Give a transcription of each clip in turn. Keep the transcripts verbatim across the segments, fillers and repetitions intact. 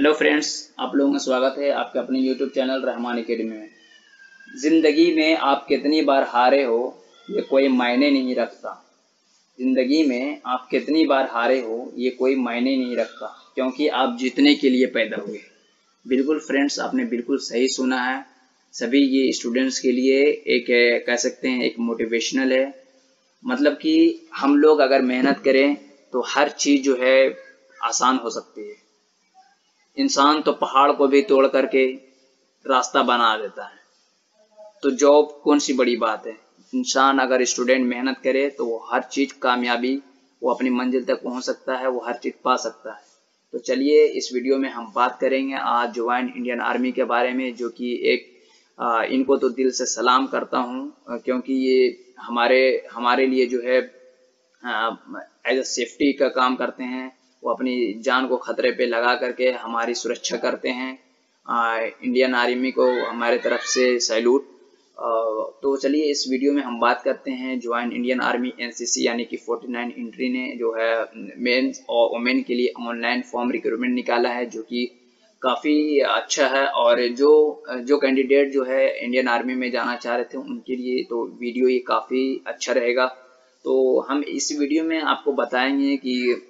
Hello friends, आप लोगों का स्वागत है आपके अपने यूट्यूब चैनल रहमान एकेडमी में। ज़िंदगी में आप कितनी बार हारे हो ये कोई मायने नहीं रखता। ज़िंदगी में आप कितनी बार हारे हो ये कोई मायने नहीं रखता, क्योंकि आप जीतने के लिए पैदा हुए। बिल्कुल फ्रेंड्स, आपने बिल्कुल सही सुना है। सभी ये स्टूडेंट्स के लिए एक कह सकते हैं एक मोटिवेशनल है, मतलब कि हम लोग अगर मेहनत करें तो हर चीज़ जो है आसान हो सकती है। इंसान तो पहाड़ को भी तोड़ करके रास्ता बना देता है, तो जॉब कौन सी बड़ी बात है। इंसान अगर स्टूडेंट मेहनत करे तो वो हर चीज़ कामयाबी, वो अपनी मंजिल तक पहुंच सकता है, वो हर चीज़ पा सकता है। तो चलिए इस वीडियो में हम बात करेंगे आज ज्वाइन इंडियन आर्मी के बारे में, जो कि एक आ, इनको तो दिल से सलाम करता हूँ, क्योंकि ये हमारे हमारे लिए जो है एज अ सेफ्टी का काम करते हैं। वो अपनी जान को खतरे पे लगा करके हमारी सुरक्षा करते हैं। आ, इंडियन आर्मी को हमारे तरफ से सैल्यूट। तो चलिए इस वीडियो में हम बात करते हैं ज्वाइन इंडियन आर्मी एनसीसी यानी कि उनचास इंट्री ने जो है मेंस और वुमेन के लिए ऑनलाइन फॉर्म रिक्रूटमेंट निकाला है, जो कि काफ़ी अच्छा है। और जो जो कैंडिडेट जो है इंडियन आर्मी में जाना चाह रहे थे उनके लिए तो वीडियो ये काफ़ी अच्छा रहेगा। तो हम इस वीडियो में आपको बताएंगे कि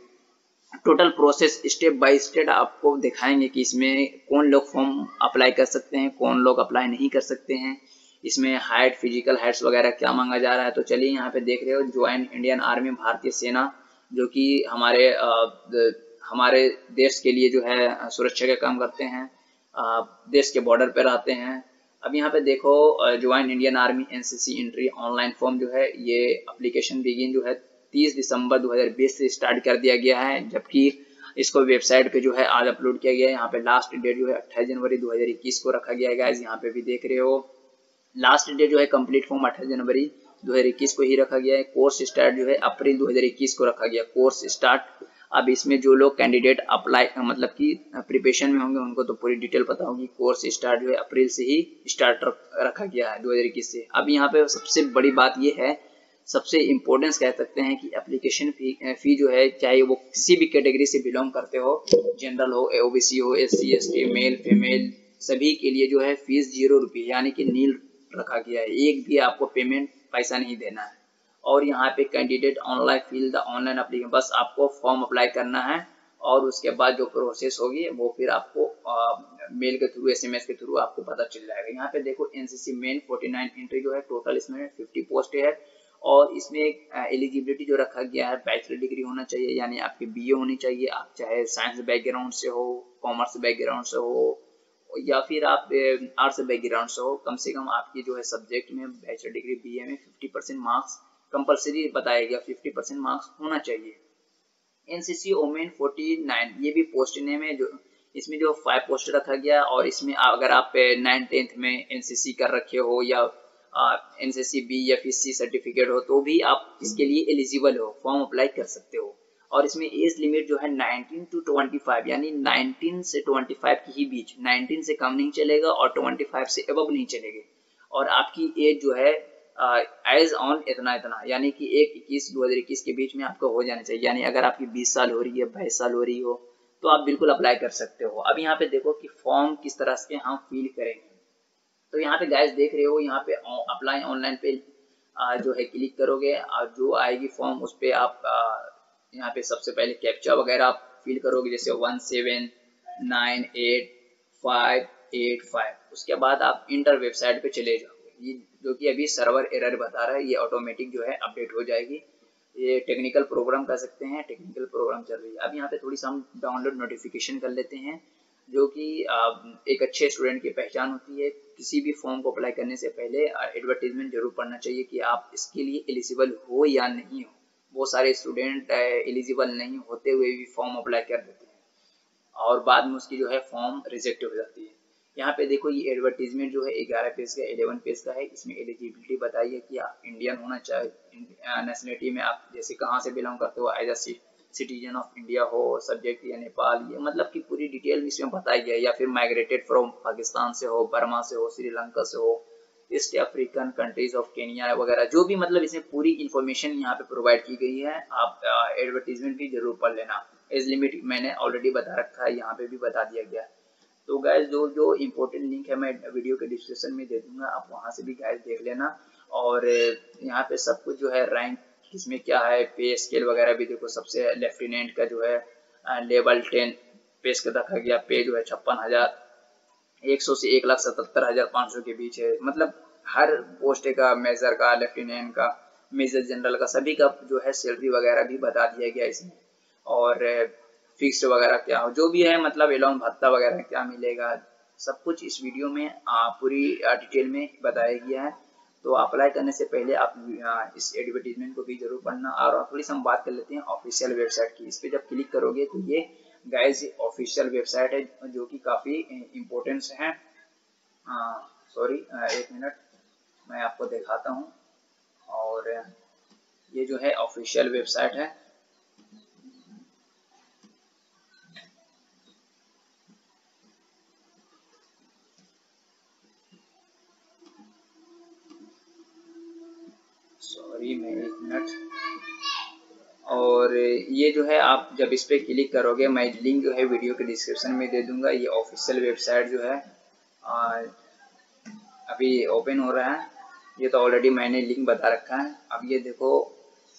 total process step by step आपको दिखाएंगे कि इसमें कौन लोग फॉर्म अप्लाई कर सकते हैं, कौन लोग अप्लाई नहीं कर सकते हैं, इसमें हाइट, फिजिकल हाइट्स वगैरह क्या मांगा जा रहा है। तो चलिए यहाँ पे देख रहे हो ज्वाइन इंडियन आर्मी भारतीय सेना, जो कि हमारे आ, द, हमारे देश के लिए जो है सुरक्षा का काम करते हैं, आ, देश के बॉर्डर पर रहते हैं। अब यहाँ पे देखो join Indian army NCC entry online form जो है ये अप्लीकेशन बिगिन जो है तीस दिसंबर दो हज़ार बीस से स्टार्ट कर दिया गया है, जबकि इसको वेबसाइट पे जो है आज अपलोड किया गया है। यहाँ पे लास्ट डेट जो है अट्ठाईस जनवरी दो हज़ार इक्कीस को रखा गया है। गाइस यहाँ पे भी देख रहे हो लास्ट डेट जो है कंप्लीट फॉर्म अट्ठाईस जनवरी दो हज़ार इक्कीस को ही रखा गया है। कोर्स स्टार्ट जो है अप्रैल दो हज़ार इक्कीस को रखा गया कोर्स स्टार्ट। अब इसमें जो लोग कैंडिडेट अप्लाई मतलब कि प्रिपरेशन में होंगे उनको तो पूरी डिटेल पता होगी। कोर्स स्टार्ट जो है अप्रैल से ही स्टार्ट रखा गया है दो हज़ार इक्कीस से। अब यहाँ पे सबसे बड़ी बात ये है, सबसे इम्पोर्टेंस कह सकते हैं कि एप्लीकेशन फी फी जो है, चाहे वो किसी भी कैटेगरी से बिलोंग करते हो, जनरल हो, ओबीसी हो, एससी, एसटी, मेल, फीमेल, सभी के लिए जो है फीस जीरो रुपये यानी कि नील रखा गया है। एक भी आपको पेमेंट पैसा नहीं देना है। और यहाँ पे candidate online fill the online application, बस आपको फॉर्म अप्लाई करना है और उसके बाद जो प्रोसेस होगी वो फिर आपको आ, मेल के थ्रू, एसएमएस के थ्रू आपको पता चल जाएगा। यहाँ पे देखो एनसीसी मेन उनचास एंट्री जो है टोटल इसमें पचास पोस्ट है, और इसमें एक एलिजिबिलिटी जो रखा गया है बैचलर डिग्री होना चाहिए, यानी आपकी बीए होनी चाहिए। आप चाहे साइंस बैकग्राउंड से हो, कॉमर्स बैकग्राउंड से हो, या फिर आप आर्ट्स बैकग्राउंड से हो, कम से कम आपकी जो है सब्जेक्ट में बैचलर डिग्री बीए में पचास परसेंट मार्क्स कंपलसरी बताया गया, पचास परसेंट मार्क्स होना चाहिए। एनसीसी वोमेन उनचास ये भी पोस्ट नेम है, जो इसमें जो फाइव पोस्ट रखा गया। और इसमें अगर आप नाइन टेंथ में एनसीसी कर रखे हो या एनसीसी बी या फिर सी सर्टिफिकेट हो तो भी आप इसके लिए एलिजिबल हो, फॉर्म अप्लाई कर सकते हो। और इसमें एज लिमिट जो है उन्नीस टू पच्चीस यानी उन्नीस से पच्चीस के ही बीच, उन्नीस से कम नहीं चलेगा और पच्चीस से अबव नहीं चलेगा। और आपकी एज जो है एज ऑन इतना इतना यानी कि एक इक्कीस दो हज़ार इक्कीस के बीच में आपको हो जाना चाहिए, यानी अगर आपकी बीस साल हो रही है, बाईस साल हो रही हो तो आप बिल्कुल अप्लाई कर सकते हो। अब यहाँ पे देखो कि फॉर्म किस तरह से हम फिल करेंगे। तो यहाँ पे गाइस देख रहे हो यहाँ पे अप्लाई ऑनलाइन पे जो है क्लिक करोगे और जो आएगी फॉर्म उस पर आप यहाँ पे सबसे पहले कैप्चा वगैरह आप फिल करोगे, जैसे one seven nine eight five eight five. उसके बाद आप इंटर वेबसाइट पे चले जाओगे, ये जो कि अभी सर्वर एरर बता रहा है, ये ऑटोमेटिक जो है अपडेट हो जाएगी। ये टेक्निकल प्रोग्राम कर सकते हैं, टेक्निकल प्रोग्राम चल रही है। अब यहाँ पे थोड़ी सी हम डाउनलोड नोटिफिकेशन कर लेते हैं, जो कि एक अच्छे स्टूडेंट की पहचान होती है। किसी भी फॉर्म को अप्लाई करने से पहले एडवर्टीजमेंट जरूर पढ़ना चाहिए कि आप इसके लिए एलिजिबल हो या नहीं हो। बहुत सारे स्टूडेंट एलिजिबल नहीं होते हुए भी फॉर्म अप्लाई कर देते हैं और बाद में उसकी जो है फॉर्म रिजेक्ट हो जाती है। यहाँ पे देखो ये एडवर्टीजमेंट जो है ग्यारह पेज का इलेवन पेज का है। इसमें एलिजिबिलिटी बताइए कि आप इंडियन होना चाहिए, नेशनलिटी में आप जैसे कहाँ से बिलोंग करते हो, as a citizen of India हो, सब्जेक्ट या नेपाल, ये मतलब कि पूरी डिटेल इसमें बताई गई है। या फिर माइग्रेटेड फ्रॉम पाकिस्तान से हो, बर्मा से हो, श्रीलंका से हो, east African countries of Kenya वगैरह, जो भी मतलब इसमें पूरी इन्फॉर्मेशन यहाँ पे प्रोवाइड की गई है। आप एडवर्टीजमेंट भी जरूर पढ़ लेना। एज लिमिट मैंने ऑलरेडी बता रखा है, यहाँ पे भी बता दिया गया है। तो गाइज जो जो इम्पोर्टेंट लिंक है मैं वीडियो के डिस्क्रिप्शन में दे दूंगा, आप वहाँ से भी गाइज देख लेना। और यहाँ पे सब कुछ जो है रैंक किसमें क्या है, पे स्केल वगैरह भी देखो, सबसे लेफ्टिनेंट का जो है लेवल टेन पे स्केल रखा गया, पे जो है छप्पन हजार एक सौ से एक लाख सतहत्तर हजार पाँच सौ के बीच है। मतलब हर पोस्ट का, मेजर का, लेफ्टिनेंट का, मेजर जनरल का, सभी का जो है सैलरी वगैरह भी बता दिया गया इसमें। और फिक्स्ड वगैरह क्या हो जो भी है, मतलब एलॉन भत्ता वगैरह क्या मिलेगा, सब कुछ इस वीडियो में पूरी डिटेल में बताया गया है। तो अप्लाई करने से पहले आप इस एडवर्टीजमेंट को भी जरूर पढ़ना। और थोड़ी सी हम बात कर लेते हैं ऑफिशियल वेबसाइट की। इस पर जब क्लिक करोगे तो ये गाइज ऑफिशियल वेबसाइट है जो कि काफ़ी इम्पोर्टेंस है। सॉरी एक मिनट मैं आपको दिखाता हूँ। और ये जो है ऑफिशियल वेबसाइट है। सॉरी मैं एक मिनट। और ये जो है आप जब इस पे क्लिक करोगे, मैं लिंक जो है वीडियो के डिस्क्रिप्शन में दे दूंगा। ये ऑफिशियल वेबसाइट जो है अभी ओपन हो रहा है। ये तो ऑलरेडी मैंने लिंक बता रखा है। अब ये देखो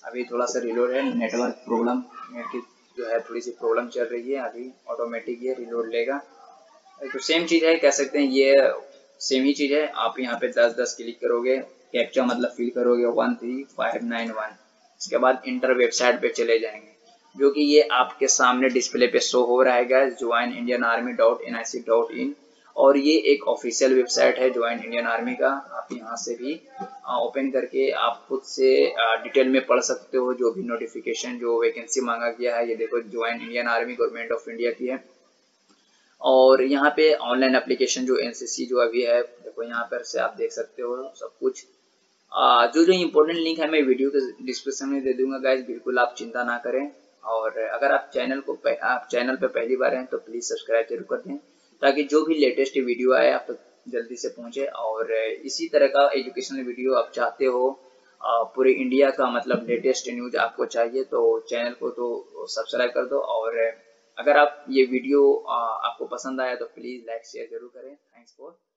अभी थोड़ा सा रिलोड है, नेटवर्क प्रॉब्लम, नेट की जो है थोड़ी सी प्रॉब्लम चल रही है। अभी ऑटोमेटिक ये रिलोड लेगा। तो सेम चीज़ है, कह सकते हैं ये सेम ही चीज़ है। आप यहाँ पे दस दस क्लिक करोगे, कैप्चा मतलब फिल करोगे one three five nine one, इसके बाद इंटर वेबसाइट पे चले जाएंगे जो कि ये आपके सामने डिस्प्ले पे शो हो रहा है guys, join Indian army dot N I C dot in. और ये एक ऑफिशियल वेबसाइट है ज्वाइन इंडियन आर्मी का। आप यहाँ से भी ओपन करके आप खुद से डिटेल में पढ़ सकते हो, जो भी नोटिफिकेशन जो वैकेंसी मांगा गया है। ये देखो join Indian army government of India की है। और यहाँ पे ऑनलाइन एप्लीकेशन जो एनसीसी जो अभी है, देखो यहाँ पर से आप देख सकते हो सब कुछ। आ, जो जो इम्पोर्टेंट लिंक है मैं वीडियो के डिस्क्रिप्शन में दे दूंगा गाइज, बिल्कुल आप चिंता ना करें। और अगर आप चैनल को आप चैनल पर पहली बार हैं तो प्लीज़ सब्सक्राइब जरूर कर दें, ताकि जो भी लेटेस्ट वीडियो आए आप तक तो जल्दी से पहुंचे। और इसी तरह का एजुकेशनल वीडियो आप चाहते हो, पूरे इंडिया का मतलब लेटेस्ट न्यूज आपको चाहिए, तो चैनल को तो सब्सक्राइब कर दो। और अगर आप ये वीडियो आपको पसंद आया तो प्लीज़ लाइक शेयर जरूर करें। Thanks for